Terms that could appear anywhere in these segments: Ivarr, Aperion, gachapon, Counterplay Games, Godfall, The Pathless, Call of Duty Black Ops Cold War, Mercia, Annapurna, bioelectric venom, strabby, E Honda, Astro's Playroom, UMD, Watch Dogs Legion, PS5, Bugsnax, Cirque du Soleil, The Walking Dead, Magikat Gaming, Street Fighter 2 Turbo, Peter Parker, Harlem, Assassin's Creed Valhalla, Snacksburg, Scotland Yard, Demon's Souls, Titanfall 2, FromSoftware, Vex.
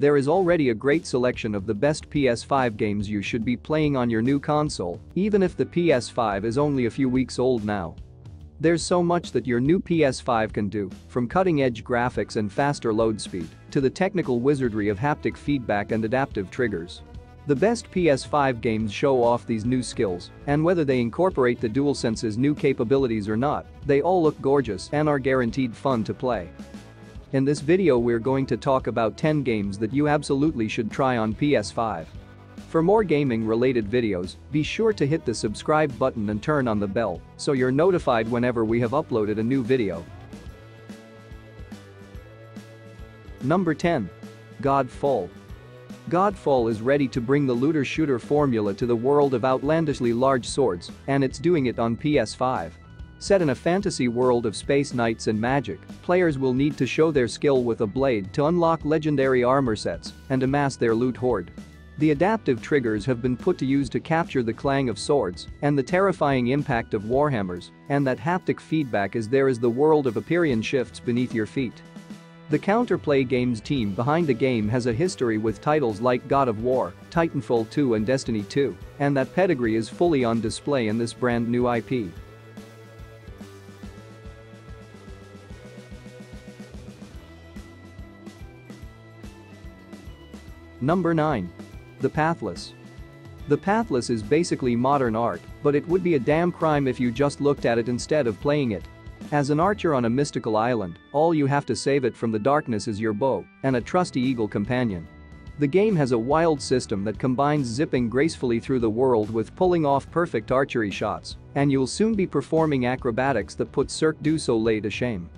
There is already a great selection of the best PS5 games you should be playing on your new console, even if the PS5 is only a few weeks old now. There's so much that your new PS5 can do, from cutting-edge graphics and faster load speed to the technical wizardry of haptic feedback and adaptive triggers. The best PS5 games show off these new skills, and whether they incorporate the DualSense's new capabilities or not, they all look gorgeous and are guaranteed fun to play. In this video we're going to talk about 10 games that you absolutely should try on PS5. For more gaming related videos, be sure to hit the subscribe button and turn on the bell so you're notified whenever we have uploaded a new video. Number 10. Godfall. Godfall is ready to bring the looter shooter formula to the world of outlandishly large swords, and it's doing it on PS5. Set in a fantasy world of space knights and magic, players will need to show their skill with a blade to unlock legendary armor sets and amass their loot hoard. The adaptive triggers have been put to use to capture the clang of swords and the terrifying impact of warhammers, and that haptic feedback is there as the world of Aperion shifts beneath your feet. The Counterplay Games team behind the game has a history with titles like God of War, Titanfall 2 and Destiny 2, and that pedigree is fully on display in this brand new IP. Number 9. The Pathless. The Pathless is basically modern art, but it would be a damn crime if you just looked at it instead of playing it. As an archer on a mystical island, all you have to save it from the darkness is your bow and a trusty eagle companion. The game has a wild system that combines zipping gracefully through the world with pulling off perfect archery shots, and you'll soon be performing acrobatics that put Cirque du Soleil to shame.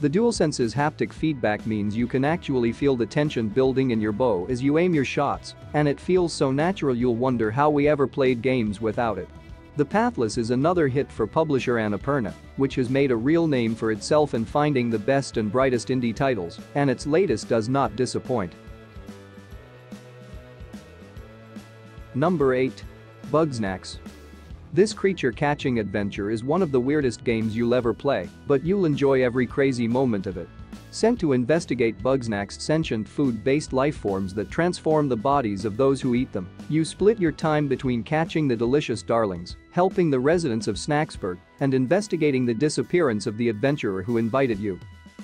The DualSense's haptic feedback means you can actually feel the tension building in your bow as you aim your shots, and it feels so natural you'll wonder how we ever played games without it. The Pathless is another hit for publisher Annapurna, which has made a real name for itself in finding the best and brightest indie titles, and its latest does not disappoint. Number 8. Bugsnax. This creature-catching adventure is one of the weirdest games you'll ever play, but you'll enjoy every crazy moment of it. Sent to investigate Bugsnax's sentient food-based lifeforms that transform the bodies of those who eat them, you split your time between catching the delicious darlings, helping the residents of Snacksburg, and investigating the disappearance of the adventurer who invited you.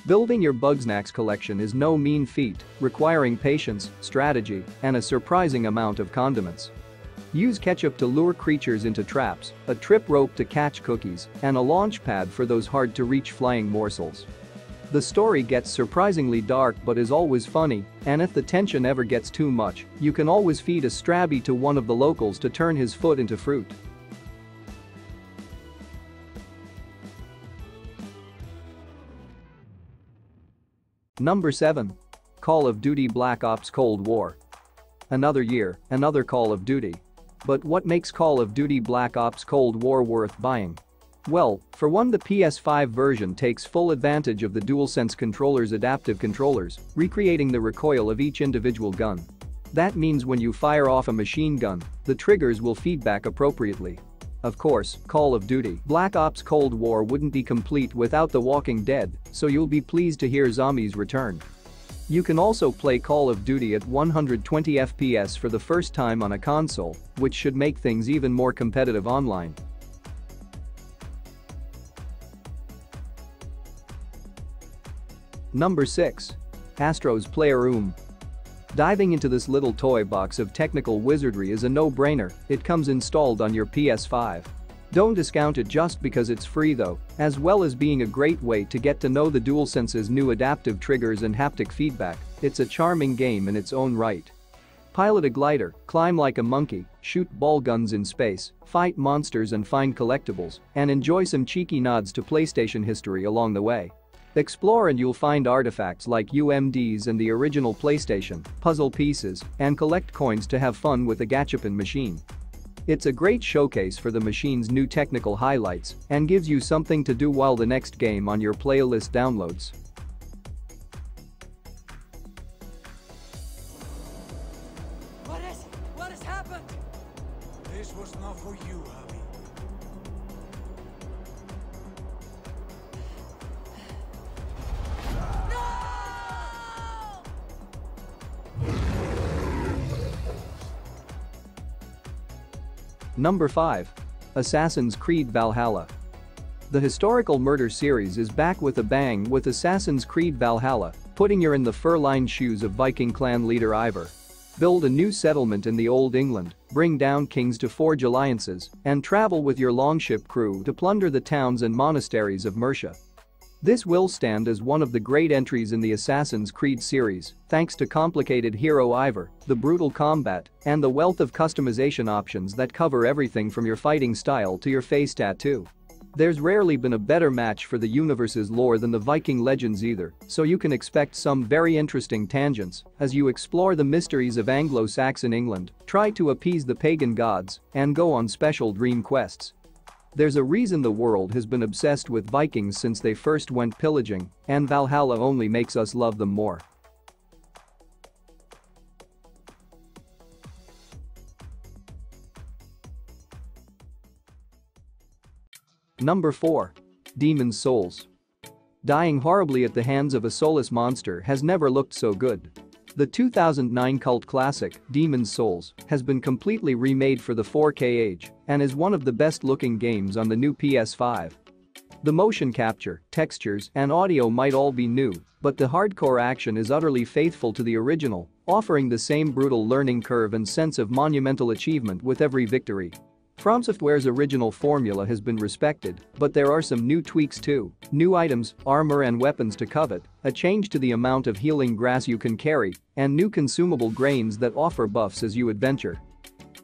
Building your Bugsnax collection is no mean feat, requiring patience, strategy, and a surprising amount of condiments. Use ketchup to lure creatures into traps, a trip rope to catch cookies, and a launch pad for those hard-to-reach flying morsels. The story gets surprisingly dark but is always funny, and if the tension ever gets too much, you can always feed a strabby to one of the locals to turn his foot into fruit. Number 7. Call of Duty Black Ops Cold War. Another year, another Call of Duty. But what makes Call of Duty Black Ops Cold War worth buying? Well, for one, the PS5 version takes full advantage of the DualSense controller's adaptive controllers, recreating the recoil of each individual gun. That means when you fire off a machine gun, the triggers will feedback appropriately. Of course, Call of Duty Black Ops Cold War wouldn't be complete without The Walking Dead, so you'll be pleased to hear zombies return. You can also play Call of Duty at 120 FPS for the first time on a console, which should make things even more competitive online. Number 6. Astro's Playroom. Diving into this little toy box of technical wizardry is a no-brainer, it comes installed on your PS5. Don't discount it just because it's free though, as well as being a great way to get to know the DualSense's new adaptive triggers and haptic feedback, it's a charming game in its own right. Pilot a glider, climb like a monkey, shoot ball guns in space, fight monsters and find collectibles, and enjoy some cheeky nods to PlayStation history along the way. Explore and you'll find artifacts like UMDs and the original PlayStation, puzzle pieces, and collect coins to have fun with the gachapon machine. It's a great showcase for the machine's new technical highlights and gives you something to do while the next game on your playlist downloads. What has happened? This was not for you, Abby. No! Number 5. Assassin's Creed Valhalla. The historical murder series is back with a bang with Assassin's Creed Valhalla, putting you in the fur-lined shoes of Viking clan leader Ivarr. Build a new settlement in the Old England, bring down kings to forge alliances, and travel with your longship crew to plunder the towns and monasteries of Mercia. This will stand as one of the great entries in the Assassin's Creed series, thanks to complicated hero Ivarr, the brutal combat, and the wealth of customization options that cover everything from your fighting style to your face tattoo. There's rarely been a better match for the universe's lore than the Viking legends either, so you can expect some very interesting tangents as you explore the mysteries of Anglo-Saxon England, try to appease the pagan gods, and go on special dream quests. There's a reason the world has been obsessed with Vikings since they first went pillaging, and Valhalla only makes us love them more. Number 4. Demon's Souls. Dying horribly at the hands of a soulless monster has never looked so good. The 2009 cult classic, Demon's Souls, has been completely remade for the 4K age and is one of the best-looking games on the new PS5. The motion capture, textures, and audio might all be new, but the hardcore action is utterly faithful to the original, offering the same brutal learning curve and sense of monumental achievement with every victory. FromSoftware's original formula has been respected, but there are some new tweaks too, new items, armor and weapons to covet, a change to the amount of healing grass you can carry, and new consumable grains that offer buffs as you adventure.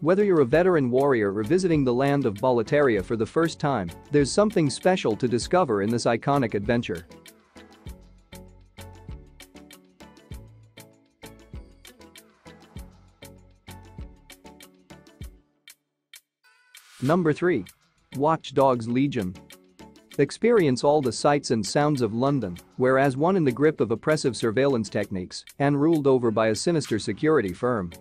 Whether you're a veteran warrior revisiting the land of Boletaria for the first time, there's something special to discover in this iconic adventure. Number 3. Watch Dogs Legion. Experience all the sights and sounds of London, whereas one in the grip of oppressive surveillance techniques and ruled over by a sinister security firm.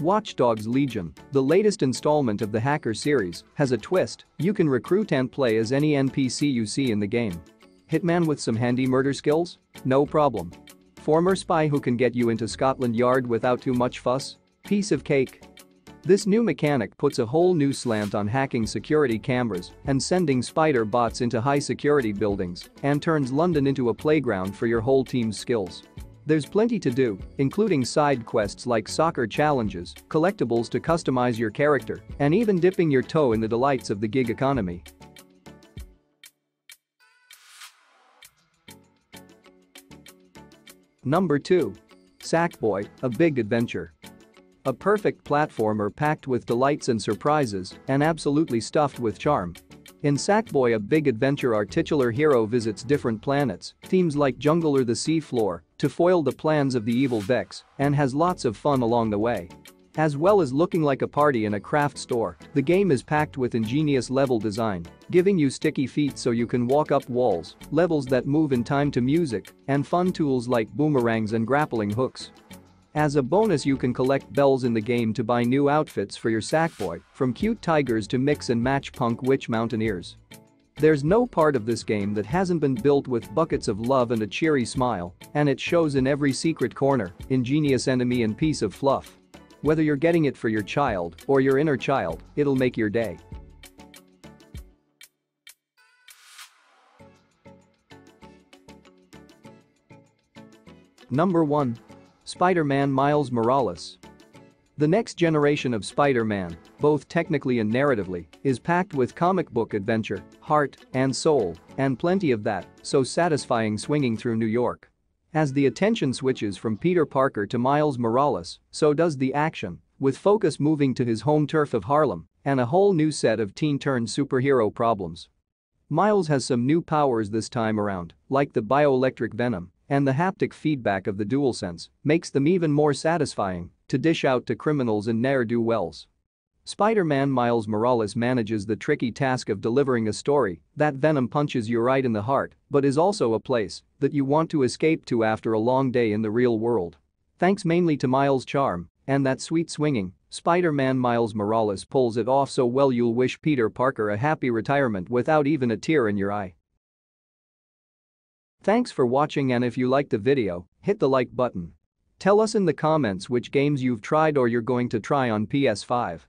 Watch Dogs Legion, the latest installment of the hacker series, has a twist: you can recruit and play as any NPC you see in the game. Hitman with some handy murder skills? No problem. Former spy who can get you into Scotland Yard without too much fuss? Piece of cake. This new mechanic puts a whole new slant on hacking security cameras and sending spider bots into high-security buildings and turns London into a playground for your whole team's skills. There's plenty to do, including side quests like soccer challenges, collectibles to customize your character, and even dipping your toe in the delights of the gig economy. Number 2. Sackboy: A Big Adventure. A perfect platformer packed with delights and surprises and absolutely stuffed with charm. In Sackboy: A Big Adventure, our titular hero visits different planets, themes like jungle or the sea floor, to foil the plans of the evil Vex, and has lots of fun along the way. As well as looking like a party in a craft store, the game is packed with ingenious level design, giving you sticky feet so you can walk up walls, levels that move in time to music, and fun tools like boomerangs and grappling hooks. As a bonus, you can collect bells in the game to buy new outfits for your Sackboy, from cute tigers to mix and match punk witch mountaineers. There's no part of this game that hasn't been built with buckets of love and a cheery smile, and it shows in every secret corner, ingenious enemy and piece of fluff. Whether you're getting it for your child or your inner child, it'll make your day. Number 1. Spider-Man Miles Morales. The next generation of Spider-Man, both technically and narratively, is packed with comic book adventure, heart and soul, and plenty of that, so satisfying swinging through New York. As the attention switches from Peter Parker to Miles Morales, so does the action, with focus moving to his home turf of Harlem and a whole new set of teen-turned-superhero problems. Miles has some new powers this time around, like the bioelectric venom, and the haptic feedback of the DualSense makes them even more satisfying to dish out to criminals and ne'er-do-wells. Spider-Man Miles Morales manages the tricky task of delivering a story that venom punches you right in the heart but is also a place that you want to escape to after a long day in the real world. Thanks mainly to Miles' charm and that sweet swinging, Spider-Man Miles Morales pulls it off so well you'll wish Peter Parker a happy retirement without even a tear in your eye. Thanks for watching, and if you liked the video, hit the like button. Tell us in the comments which games you've tried or you're going to try on PS5.